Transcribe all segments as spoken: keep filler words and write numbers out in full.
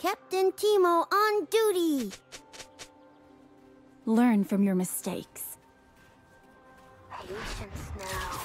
Captain Teemo on duty! Learn from your mistakes. Patience now.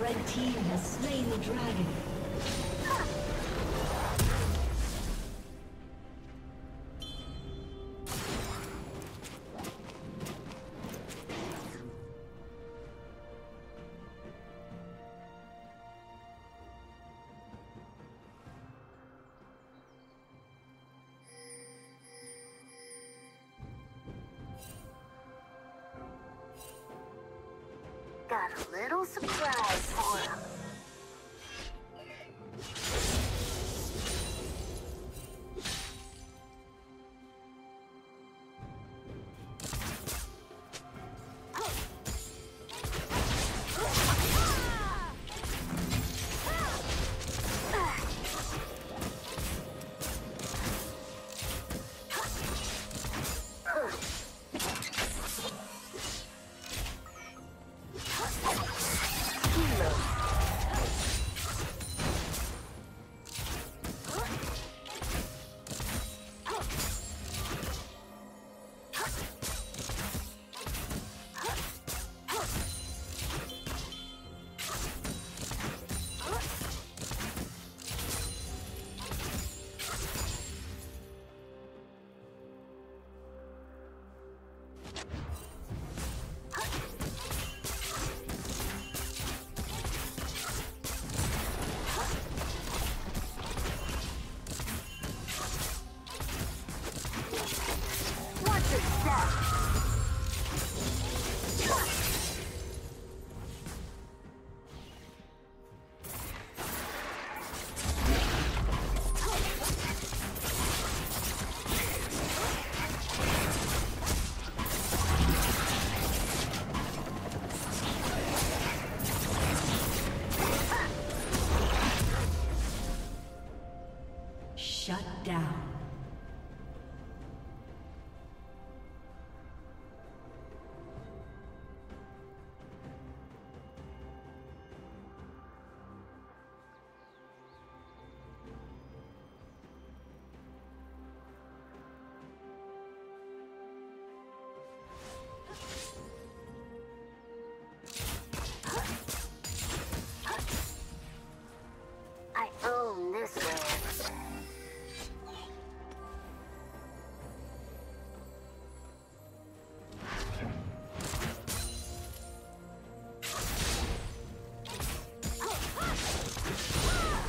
Red team has slain the dragon. little surprise for him. Shut down.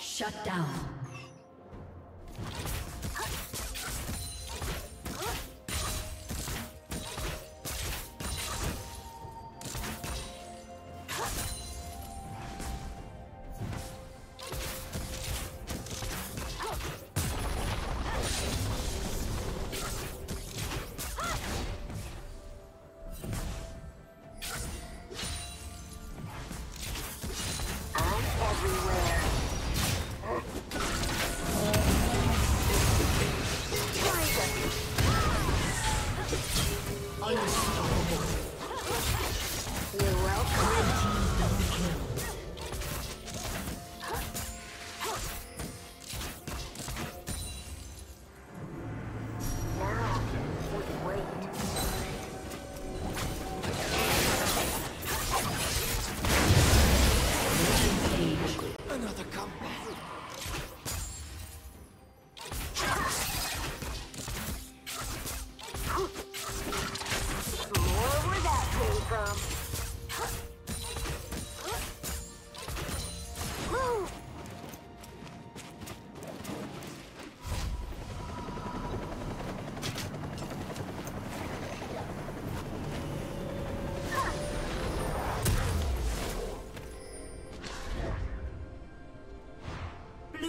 Shut down.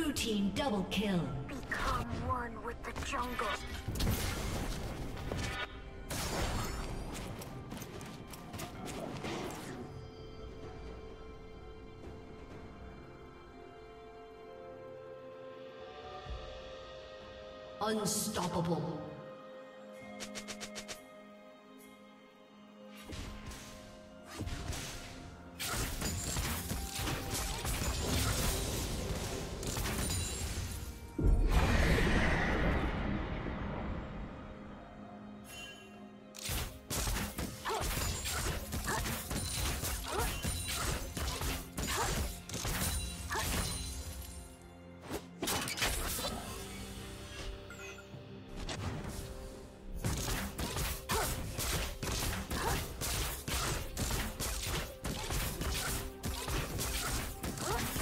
Blue team double kill. Become one with the jungle. Unstoppable.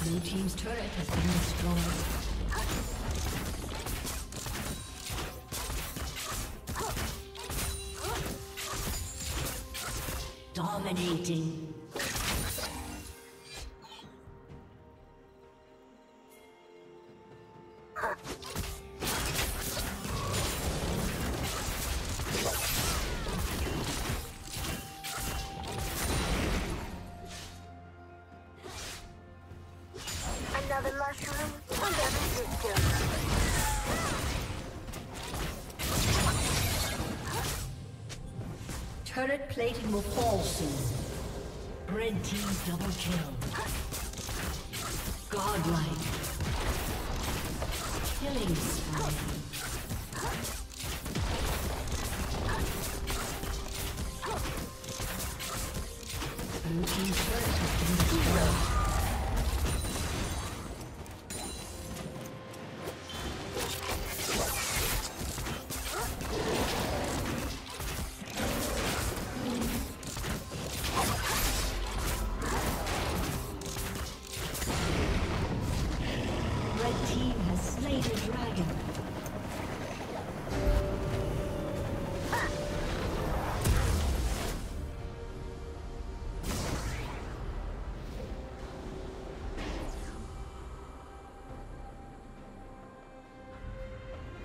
Blue team's turret has been destroyed. Dominating. Turret plating will fall soon. Red team double kill. Godlike. Killing spree. Blue team's turret has been destroyed.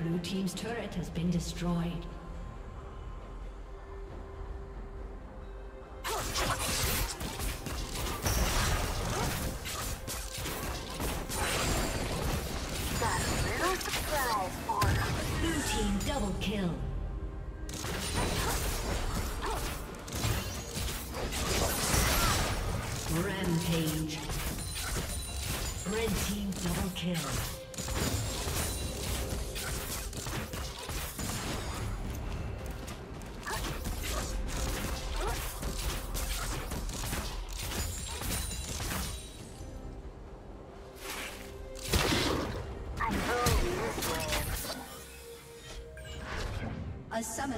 Blue team's turret has been destroyed. Blue team double kill. Rampage. Red team double kill. A summoner